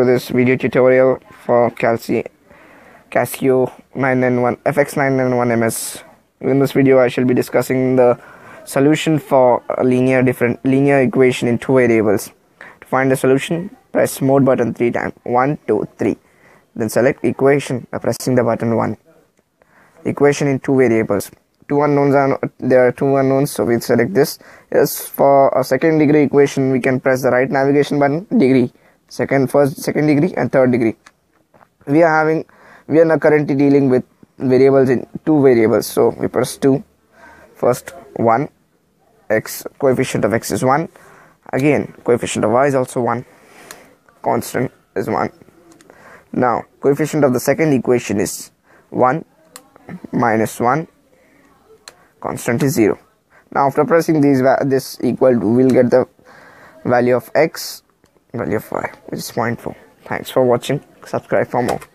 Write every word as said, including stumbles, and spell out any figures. to this video tutorial for Casio Casio nine ninety-one F X nine ninety-one M S. In this video I shall be discussing the solution for a linear different linear equation in two variables. To find the solution, press mode button three times, one, two, three. Then select equation by pressing the button one. Equation in two variables. Two unknowns are there are two unknowns, so we'll select this. Yes, for a second degree equation we can press the right navigation button, degree. Second first second degree and third degree. We are having we are now currently dealing with variables in two variables, so we press two. First one, x coefficient of x is one. Again, coefficient of y is also one. Constant is one. Now coefficient of the second equation is one minus one. Constant is zero. Now after pressing these this equal to, we'll get the value of x, value of y, which is zero point four. Thanks for watching. Subscribe for more.